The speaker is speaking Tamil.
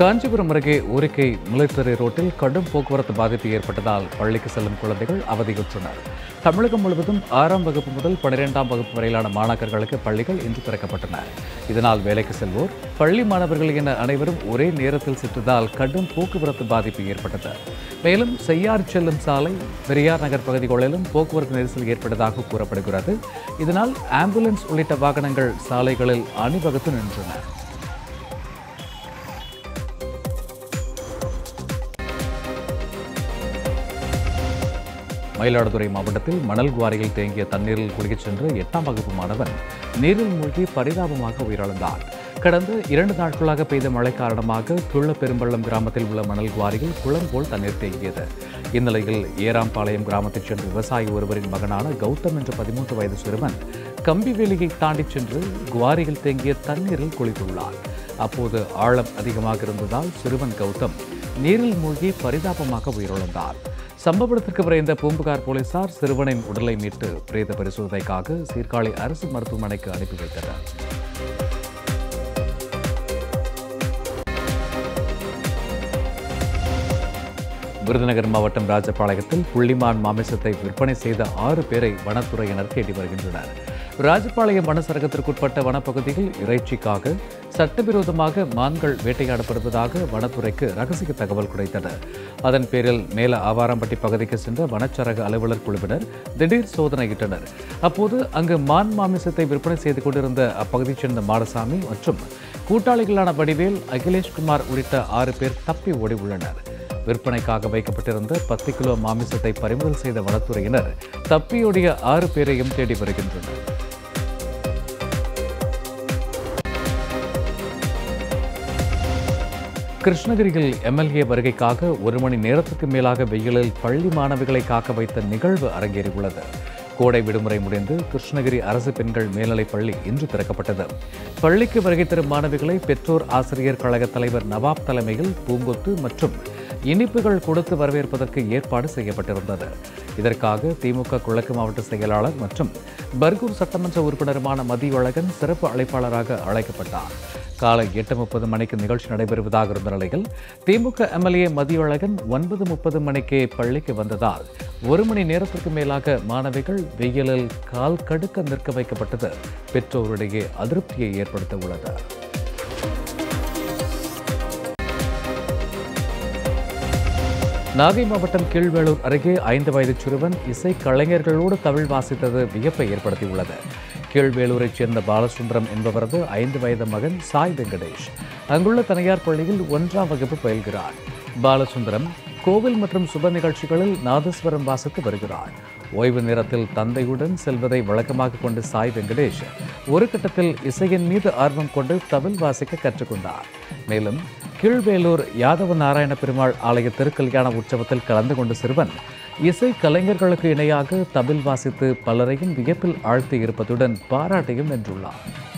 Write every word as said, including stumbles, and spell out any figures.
காஞ்சிபுரம் அருகே ஊரிக்கை மிலிட்டரி ரோட்டில் கடும் போக்குவரத்து பாதிப்பு ஏற்பட்டதால் பள்ளிக்கு செல்லும் குழந்தைகள் அவதியுற்றனர். தமிழகம் முழுவதும் ஆறாம் வகுப்பு முதல் பன்னிரெண்டாம் வகுப்பு வரையிலான மாணாக்கர்களுக்கு பள்ளிகள் இன்று திறக்கப்பட்டன. இதனால் வேலைக்கு செல்வோர், பள்ளி மாணவர்கள் என அனைவரும் ஒரே நேரத்தில் சென்றதால் கடும் போக்குவரத்து பாதிப்பு ஏற்பட்டது. மேலும் செய்யார் செல்லும் சாலை, பெரியார் நகர் பகுதிகளிலும் போக்குவரத்து நெரிசல் ஏற்பட்டதாக கூறப்படுகிறது. இதனால் ஆம்புலன்ஸ் உள்ளிட்ட வாகனங்கள் சாலைகளில் அணிவகுத்து நின்றன. மயிலாடுதுறை மாவட்டத்தில் மணல் குவாரியில் தேங்கிய தண்ணீரில் குளிக்கச் சென்ற எட்டாம் வகுப்பு மாணவன் நீரில் மூழ்கி பரிதாபமாக உயிரிழந்தான். கடந்த இரண்டு நாட்களாக பெய்த மழை காரணமாக துள்ள பெரும்பள்ளம் கிராமத்தில் உள்ள மணல் குவாரியில் குளம் போல் தண்ணீர் தேங்கியது. இந்நிலையில் ஏராம்பாளையம் கிராமத்தைச் சென்ற விவசாயி ஒருவரின் மகனான கௌதம் என்ற பதிமூன்று வயது சிறுவன் கம்பி வேலியை தாண்டிச் சென்று குவாரியில் தேங்கிய தண்ணீரில் குளித்துள்ளார். அப்போது ஆழம் அதிகமாக இருந்ததால் சிறுவன் கௌதம் நீரில் மூழ்கி பரிதாபமாக உயிரிழந்தார். சம்பவ இடத்திற்கு விரைந்த பூம்புகார் போலீசார் சிறுவனின் உடலை மீட்டு பிரேத பரிசோதனைக்காக சீர்காழி அரசு மருத்துவமனைக்கு அனுப்பி வைத்தனர். விருதுநகர் மாவட்டம் ராஜபாளையத்தில் புள்ளிமான் மாமிசத்தை விற்பனை செய்த ஆறு பேரை வனத்துறையினர் தேடி வருகின்றனர். ராஜபாளையம் வனச்சரகத்திற்குட்பட்ட வனப்பகுதியில் இறைச்சிக்காக சட்டவிரோதமாக மான்கள் வேட்டையாடப்படுவதாக வனத்துறைக்கு ரகசிய தகவல் கிடைத்தது. அதன் பேரில் மேல ஆவாரம்பட்டி பகுதிக்கு சென்ற வனச்சரக அலுவலர் குழுவினர் திடீர் சோதனையிட்டனர். அப்போது அங்கு மான் மாமிசத்தை விற்பனை செய்து கொண்டிருந்த அப்பகுதியைச் சேர்ந்த மாடசாமி மற்றும் கூட்டாளிகளான வடிவேல், அகிலேஷ்குமார் உள்ளிட்ட ஆறு பேர் தப்பி ஓடி உள்ளனர். விற்பனைக்காக வைக்கப்பட்டிருந்த பத்து கிலோ மாமிசத்தை பறிமுதல் செய்த வனத்துறையினர் தப்பியோடிய ஆறு பேரையும் தேடி வருகின்றனர். கிருஷ்ணகிரியில் எம்எல்ஏ வருகைக்காக ஒரு மணி நேரத்துக்கு மேலாக வெயிலில் பள்ளி மாணவிகளை காக்க வைத்த நிகழ்வு அரங்கேறியுள்ளது. கோடை விடுமுறை முடிந்து கிருஷ்ணகிரி அரசு பெண்கள் மேல்நிலைப் பள்ளி இன்று திறக்கப்பட்டது. பள்ளிக்கு வருகை தரும் மாணவிகளை பெற்றோர் ஆசிரியர் கழக தலைவர் நவாப் தலைமையில் பூங்கொத்து மற்றும் இனிப்புகள் கொடுத்து வரவேற்பதற்கு ஏற்பாடு செய்யப்பட்டிருந்தது. இதற்காக திமுக கிழக்கு மாவட்ட செயலாளர் மற்றும் பர்கூர் சட்டமன்ற உறுப்பினருமான மதிவழகன் சிறப்பு அழைப்பாளராக அழைக்கப்பட்டார். காலை எட்டு முப்பது மணிக்கு நிகழ்ச்சி நடைபெறுவதாக இருந்த நிலையில் திமுக எம்எல்ஏ மதிவழகன் ஒன்பது முப்பது மணிக்கே பள்ளிக்கு வந்ததால் ஒரு மணி நேரத்திற்கு மேலாக மாணவிகள் வெயிலில் கால் கடுக்க நிற்க வைக்கப்பட்டது பெற்றோரிடையே அதிருப்தியை ஏற்படுத்த உள்ளது. நாகை மாவட்டம் கீழ்வேளூர் அருகே ஐந்து வயது சிறுவன் இசை கலைஞர்களோடு தமிழ் வாசித்தது வியப்பை ஏற்படுத்தியுள்ளது. கீழ்வேலூரைச் சேர்ந்த பாலசுந்தரம் என்பவரது ஐந்து வயது மகன் சாய் வெங்கடேஷ் அங்குள்ள தனியார் பள்ளியில் ஒன்றாம் வகுப்பு பயில்கிறார். பாலசுந்தரம் கோவில் மற்றும் சுப நிகழ்ச்சிகளில் நாதஸ்வரம் வாசித்து வருகிறார். ஓய்வு நேரத்தில் தந்தையுடன் செல்வதை வழக்கமாக கொண்டு சாய் வெங்கடேஷ் ஒரு கட்டத்தில் இசையின் மீது ஆர்வம் கொண்டு தவில் வாசிக்க கற்றுக்கொண்டார். மேலும் கீழ்வேலூர் யாதவ நாராயண பெருமாள் ஆலய திருக்கல்யாண உற்சவத்தில் கலந்து கொண்ட சிறுவன் இசை கலைஞர்களுக்கு இணையாக தவில் வாசித்து பலரையும் வியப்பில் ஆழ்த்தி இருப்பதுடன் பாராட்டையும் வென்றுள்ளார்.